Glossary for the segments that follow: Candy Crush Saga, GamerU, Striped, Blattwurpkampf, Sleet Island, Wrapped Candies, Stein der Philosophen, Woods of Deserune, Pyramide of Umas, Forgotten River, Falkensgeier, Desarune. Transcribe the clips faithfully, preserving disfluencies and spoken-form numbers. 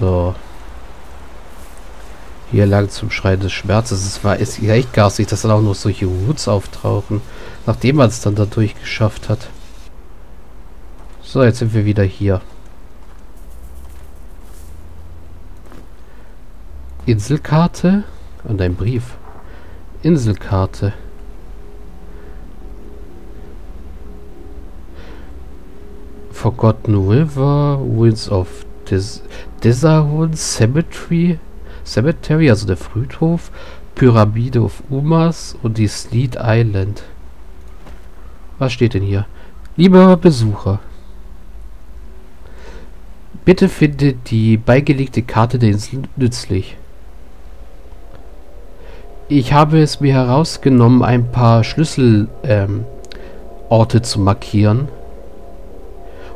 So. Hier lang zum Schreien des Schmerzes. Es war ist echt garstig, dass dann auch noch solche Woods auftauchen, nachdem man es dann dadurch geschafft hat. So, jetzt sind wir wieder hier. Inselkarte und ein Brief. Inselkarte. Forgotten River, Woods of des Desert Cemetery, Cemetery, also der Friedhof, Pyramide of Umas und die Sleet Island. Was steht denn hier? Lieber Besucher, bitte finde die beigelegte Karte der Insel nützlich. Ich habe es mir herausgenommen, ein paar Schlüsselorte ähm, zu markieren,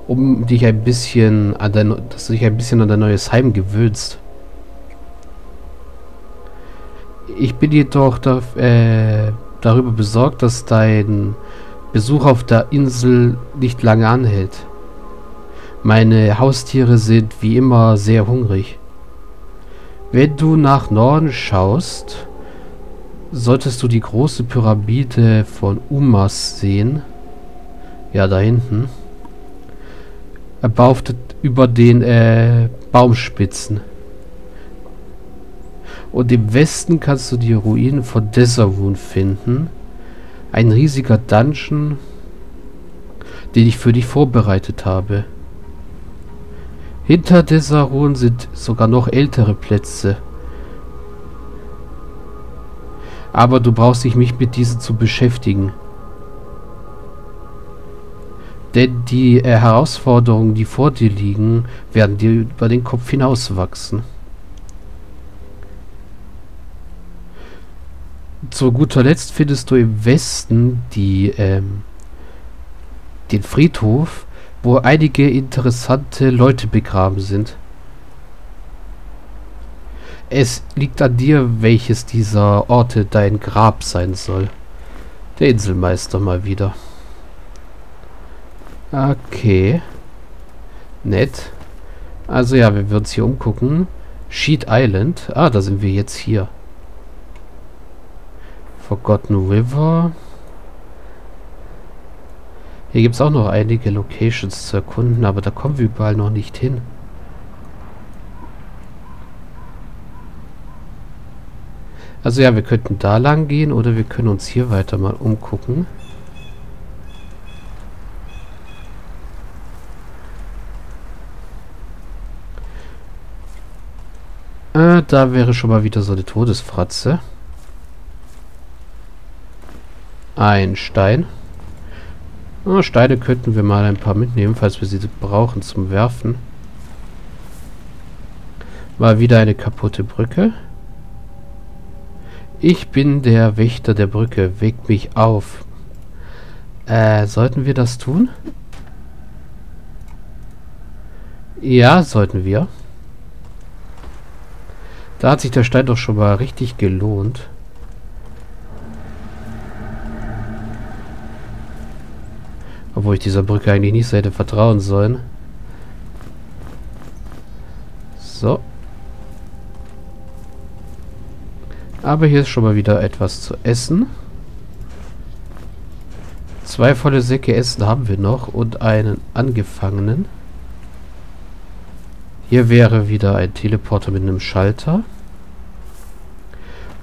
um dich ein bisschen an dein, dass du dich ein bisschen an dein neues Heim gewöhnst. Ich bin jedoch da, äh, darüber besorgt, dass dein Besuch auf der Insel nicht lange anhält. Meine Haustiere sind wie immer sehr hungrig. Wenn du nach Norden schaust, solltest du die große Pyramide von Umas sehen. Ja, da hinten. Erbaut über den äh, Baumspitzen. Und im Westen kannst du die Ruinen von Desarune finden. Ein riesiger Dungeon, den ich für dich vorbereitet habe. Hinter Desarune sind sogar noch ältere Plätze. Aber du brauchst dich nicht mit diesen zu beschäftigen. Denn die äh, Herausforderungen, die vor dir liegen, werden dir über den Kopf hinauswachsen. Zu guter Letzt findest du im Westen die, ähm, den Friedhof, wo einige interessante Leute begraben sind. Es liegt an dir, welches dieser Orte dein Grab sein soll. Der Inselmeister mal wieder. Okay. Nett. Also ja, wir würden uns hier umgucken. Sheet Island. Ah, da sind wir jetzt hier. Forgotten River. Hier gibt es auch noch einige Locations zu erkunden, aber da kommen wir überall noch nicht hin. Also ja, wir könnten da lang gehen oder wir können uns hier weiter mal umgucken. Äh, da wäre schon mal wieder so eine Todesfratze. Ein Stein. Oh, Steine könnten wir mal ein paar mitnehmen, falls wir sie brauchen zum Werfen. Mal wieder eine kaputte Brücke. Ich bin der Wächter der Brücke. Weckt mich auf. Äh, sollten wir das tun? Ja, sollten wir. Da hat sich der Stein doch schon mal richtig gelohnt. Obwohl ich dieser Brücke eigentlich nicht so hätte vertrauen sollen. So. Aber hier ist schon mal wieder etwas zu essen. Zwei volle Säcke Essen haben wir noch und einen Angefangenen. Hier wäre wieder ein Teleporter mit einem Schalter.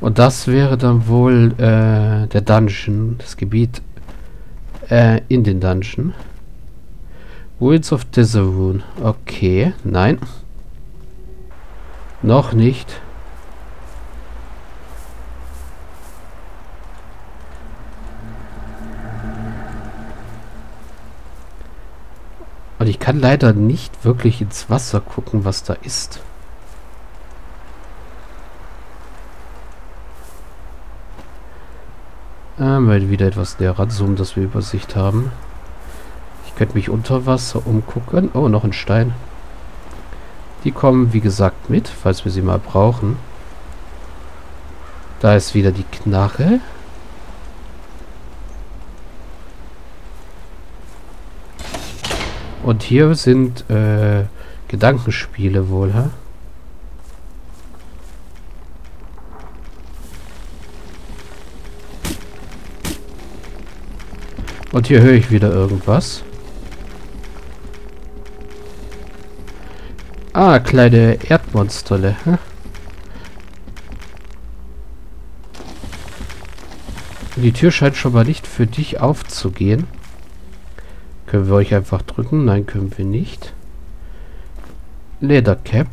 Und das wäre dann wohl äh, der Dungeon, das Gebiet. In den Dungeon. Woods of Deserune. Okay, nein. Noch nicht. Und ich kann leider nicht wirklich ins Wasser gucken, was da ist. Mal wieder etwas näher ranzoomen, dass wir Übersicht haben. Ich könnte mich unter Wasser umgucken. Oh, noch ein Stein. Die kommen, wie gesagt, mit, falls wir sie mal brauchen. Da ist wieder die Knarre. Und hier sind äh, Gedankenspiele wohl, hä? Und hier höre ich wieder irgendwas. Ah, kleine Erdmonsterle. Hm? Die Tür scheint schon mal nicht für dich aufzugehen. Können wir euch einfach drücken? Nein, können wir nicht. Ledercap.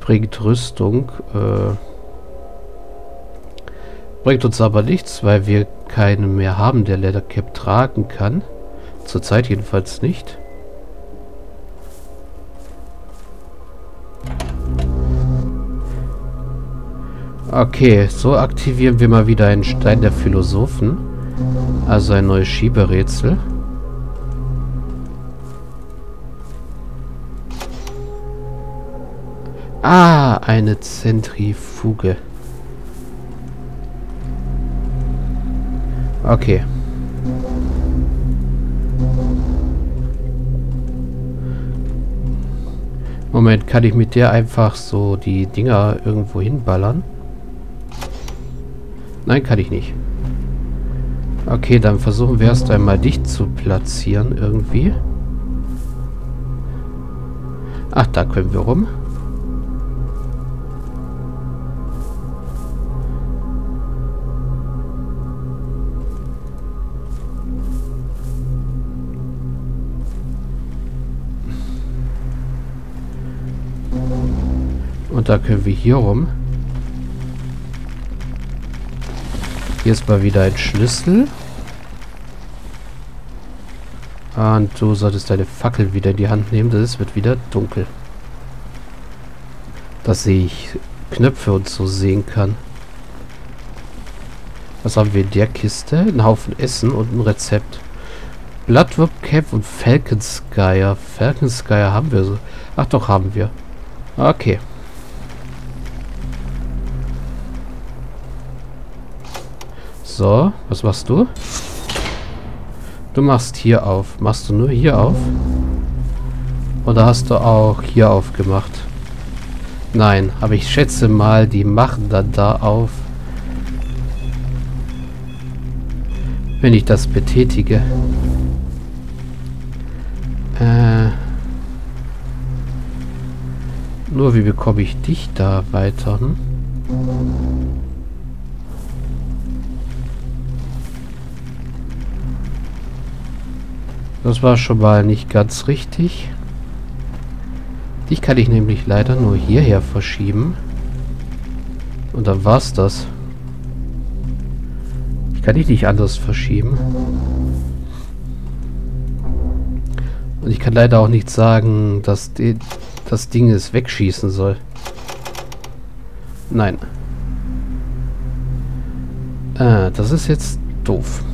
Bringt Rüstung. Äh, bringt uns aber nichts, weil wir keinen mehr haben, der Ledercap tragen kann. Zurzeit jedenfalls nicht. Okay, so aktivieren wir mal wieder einen Stein der Philosophen. Also ein neues Schieberätsel. Ah, eine Zentrifuge. Okay. Moment, kann ich mit der einfach so die Dinger irgendwo hinballern? Nein, kann ich nicht. Okay, dann versuchen wir erst einmal dich zu platzieren irgendwie. Ach, da können wir rum. Und da können wir hier rum. Hier ist mal wieder ein Schlüssel. Und du solltest deine Fackel wieder in die Hand nehmen, denn es wird wieder dunkel. Dass ich Knöpfe und so sehen kann. Was haben wir in der Kiste? Ein Haufen Essen und ein Rezept. Blattwurpkampf und Falkensgeier. Falkensgeier haben wir so. Ach doch, haben wir. Okay. So, was machst du? Du machst hier auf. Machst du nur hier auf? Oder hast du auch hier aufgemacht? Nein, aber ich schätze mal, die machen dann da auf. Wenn ich das betätige. Äh. Nur wie bekomme ich dich da weiter? Hm? Das war schon mal nicht ganz richtig. Dich kann ich nämlich leider nur hierher verschieben. Und dann war's das. Ich kann dich nicht anders verschieben. Und ich kann leider auch nicht sagen, dass die, das Ding es wegschießen soll. Nein. Ah, das ist jetzt doof.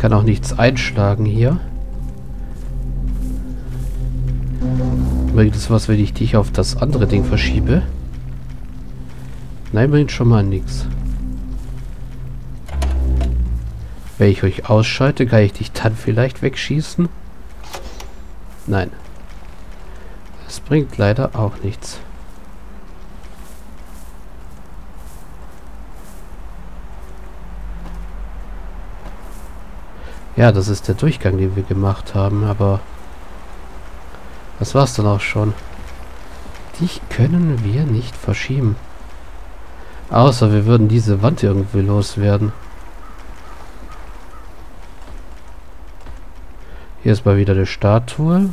Kann auch nichts einschlagen hier. Bringt es was, wenn ich dich auf das andere Ding verschiebe? Nein, bringt schon mal nichts. Wenn ich euch ausschalte, kann ich dich dann vielleicht wegschießen? Nein. Das bringt leider auch nichts. Ja, das ist der Durchgang, den wir gemacht haben, aber das war's dann auch schon. Dich können wir nicht verschieben. Außer wir würden diese Wand irgendwie loswerden. Hier ist mal wieder eine Statue.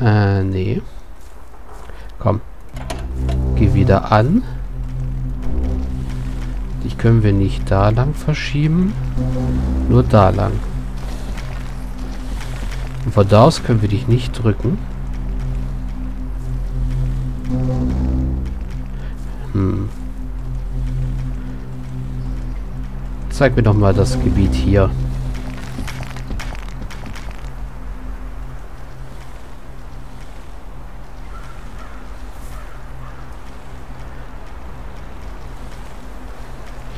Äh, nee. Komm. Geh wieder an. Dich können wir nicht da lang verschieben. Nur da lang. Und von da aus können wir dich nicht drücken. Hm. Zeig mir doch mal das Gebiet hier.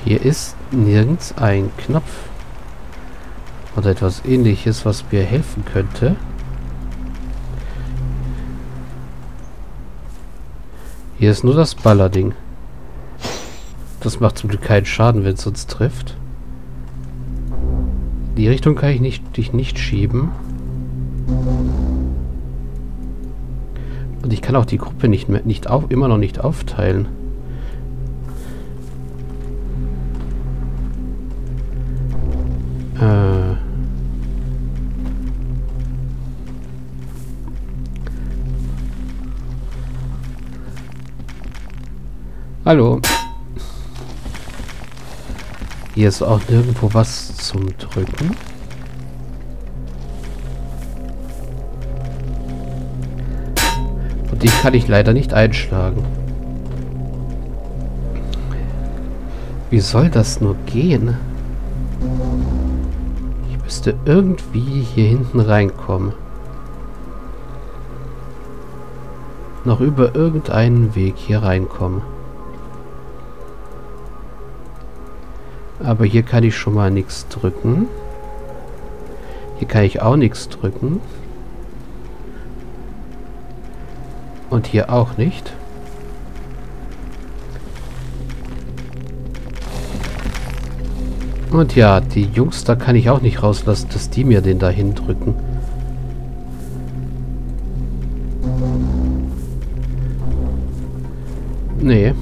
Hier ist nirgends ein Knopf. Oder etwas Ähnliches, was mir helfen könnte. Hier ist nur das Ballerding. Das macht zum Glück keinen Schaden, wenn es uns trifft. In die Richtung kann ich nicht, dich nicht schieben. Und ich kann auch die Gruppe nicht mehr, nicht auf, immer noch nicht aufteilen. Äh. Hallo. Hier ist auch nirgendwo was zum Drücken. Und die kann ich leider nicht einschlagen. Wie soll das nur gehen? Ich müsste irgendwie hier hinten reinkommen. Noch über irgendeinen Weg hier reinkommen. Aber hier kann ich schon mal nichts drücken. Hier kann ich auch nichts drücken. Und hier auch nicht. Und ja, die Jungs, da kann ich auch nicht rauslassen, dass die mir den dahin drücken. Nee.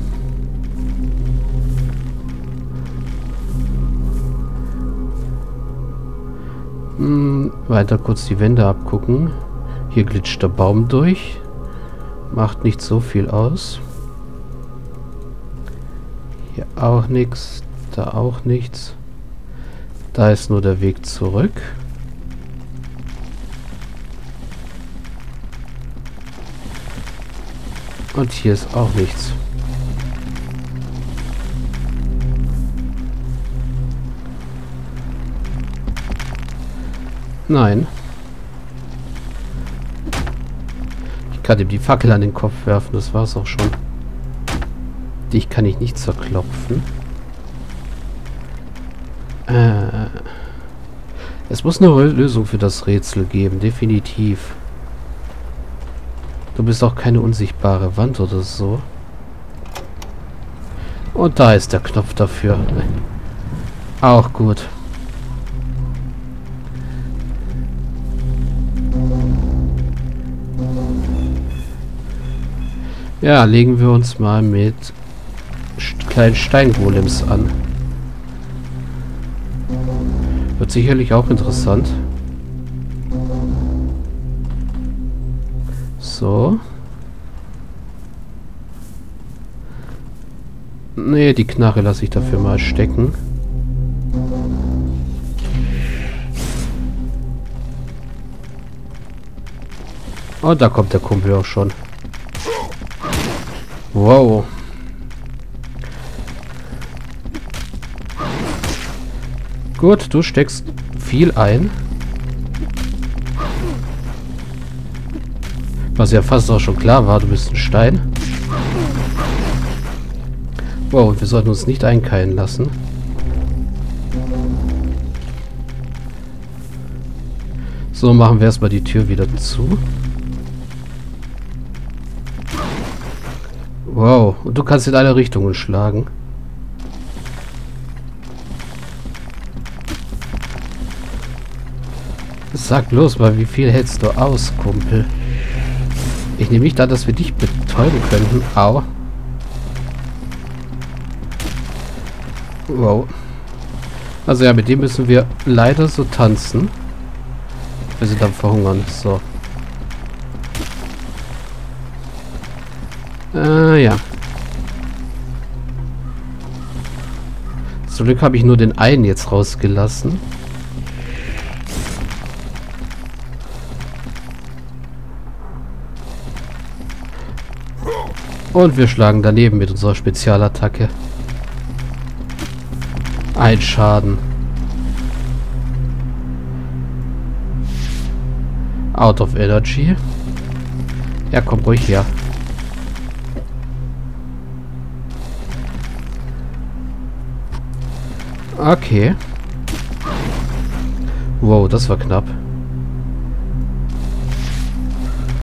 Weiter kurz die Wände abgucken. Hier glitscht der Baum durch. Macht nicht so viel aus. Hier auch nichts. Da auch nichts. Da ist nur der Weg zurück. Und hier ist auch nichts. Nein. Ich kann ihm die Fackel an den Kopf werfen, das war's auch schon. Dich kann ich nicht zerklopfen. Äh, es muss eine Lösung für das Rätsel geben, definitiv. Du bist auch keine unsichtbare Wand oder so. Und da ist der Knopf dafür. Auch gut. Ja, legen wir uns mal mit kleinen Steingolems an. Wird sicherlich auch interessant. So. Nee, die Knarre lasse ich dafür mal stecken. Und da kommt der Kumpel auch schon. Wow. Gut, du steckst viel ein. Was ja fast auch schon klar war, du bist ein Stein. Wow, wir sollten uns nicht einkeilen lassen. So, machen wir erstmal die Tür wieder zu. Wow, und du kannst in alle Richtungen schlagen. Sag bloß mal, wie viel hältst du aus, Kumpel? Ich nehme nicht an, dass wir dich betäuben könnten. Au. Wow. Also ja, mit dem müssen wir leider so tanzen. Wir sind am Verhungern, so. Äh, ja. Zum Glück habe ich nur den einen jetzt rausgelassen. Und wir schlagen daneben mit unserer Spezialattacke. Ein Schaden. Out of Energy. Ja, komm ruhig her. Okay. Wow, das war knapp.